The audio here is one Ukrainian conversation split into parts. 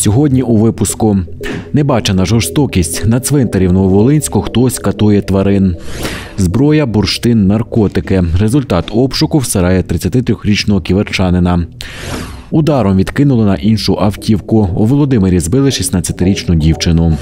Сьогодні у випуску. Небачена жорстокість. На цвинтарі в Нововолинську хтось катує тварин. Зброя, бурштин, наркотики. Результат обшуку в сараї 33-річного ківерчанина. Ударом відкинули на іншу автівку. У Володимирі збили 16-річну дівчину.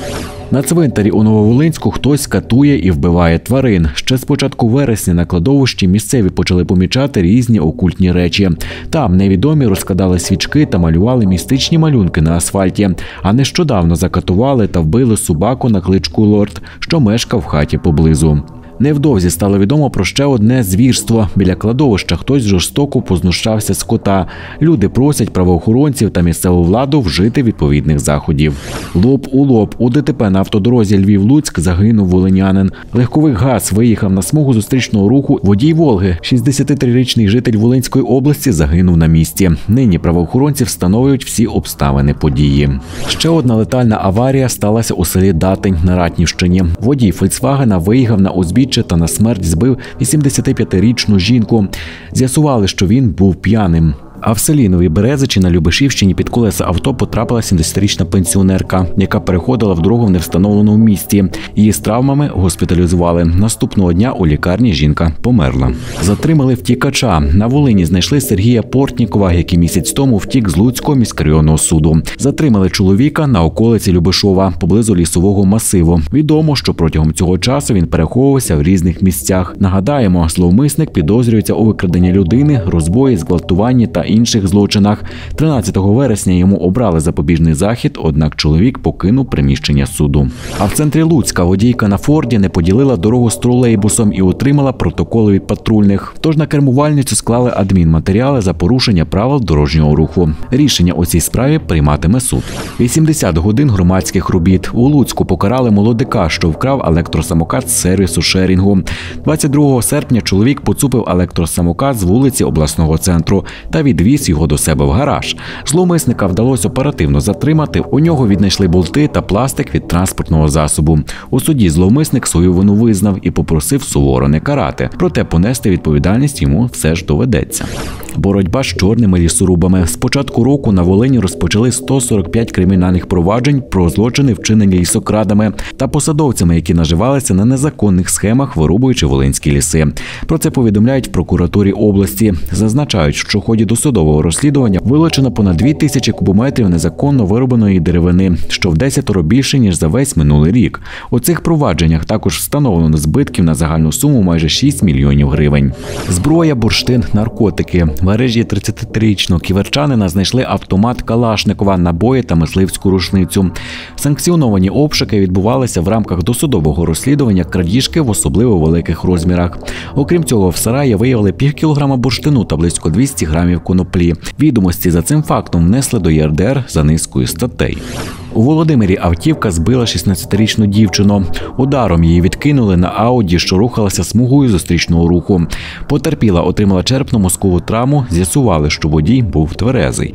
На цвинтарі у Нововолинську хтось катує і вбиває тварин. Ще з початку вересня на кладовищі місцеві почали помічати різні окультні речі. Там невідомі розкладали свічки та малювали містичні малюнки на асфальті. А нещодавно закатували та вбили собаку на кличку Лорд, що мешкав в хаті поблизу. Невдовзі стало відомо про ще одне звірство. Біля кладовища хтось жорстоко познущався з кота. Люди просять правоохоронців та місцеву владу вжити відповідних заходів. Лоб у лоб. У ДТП на автодорозі Львів-Луцьк загинув волинянин. Легковий ГАЗ виїхав на смугу зустрічного руху. Водій Волги, 63-річний житель Волинської області, загинув на місці. Нині правоохоронці встановлюють всі обставини події. Ще одна летальна аварія сталася у селі Датень на Ратнівщині. Водій «Фольксвагена» виїхав на узбіччя та на смерть збив 85-річну жінку. З'ясували, що він був п'яним. А в селі Нові Березичі на Любешівщині під колеса авто потрапила 70-річна пенсіонерка, яка переходила в дорогу в невстановленому місці. Її з травмами госпіталізували. Наступного дня у лікарні жінка померла. Затримали втікача. На Волині знайшли Сергія Портнікова, який місяць тому втік з Луцького міськрайонного суду. Затримали чоловіка на околиці Любешова, поблизу лісового масиву. Відомо, що протягом цього часу він переховувався в різних місцях. Нагадаємо, зловмисник підозрюється у викраденні людини, розбої, зґвалтуванні та інших злочинах. 13 вересня йому обрали запобіжний захід, однак чоловік покинув приміщення суду. А в центрі Луцька водійка на Форді не поділила дорогу з тролейбусом і отримала протоколи від патрульних. Тож на кермувальницю склали адмінматеріали за порушення правил дорожнього руху. Рішення у цій справі прийматиме суд. 80 годин громадських робіт. У Луцьку покарали молодика, що вкрав електросамокат з сервісу шерінгу. 22 серпня чоловік поцупив електросамокат з вулиці обласного центру та відвіз його до себе в гараж. Зловмисника вдалося оперативно затримати. У нього віднайшли болти та пластик від транспортного засобу. У суді зловмисник свою вину визнав і попросив суворо не карати. Проте понести відповідальність йому все ж доведеться. Боротьба з чорними лісорубами. З початку року на Волині розпочали 145 кримінальних проваджень про злочини, вчинені лісокрадами та посадовцями, які наживалися на незаконних схемах, вирубуючи волинські ліси. Про це повідомляють в прокуратурі області. Зазначають, що в ході досудового розслідування вилучено понад 2000 кубометрів незаконно вирубаної деревини, що в 10-ро більше, ніж за весь минулий рік. У цих провадженнях також встановлено збитків на загальну суму майже 6 мільйонів гривень. Зброя, бурштин, наркотики. В мережі 33-річного ківерчанина знайшли автомат Калашникова, набої та мисливську рушницю. Санкціоновані обшуки відбувалися в рамках досудового розслідування крадіжки в особливо великих розмірах. Окрім цього, в сараї виявили півкілограма бурштину та близько 200 грамів коноплі. Відомості за цим фактом внесли до ЄРДР за низкою статей. У Володимирі автівка збила 16-річну дівчину. Ударом її відкинули на Ауді, що рухалася смугою зустрічного руху. Потерпіла отримала черепно-мозкову травму, з'ясували, що водій був тверезий.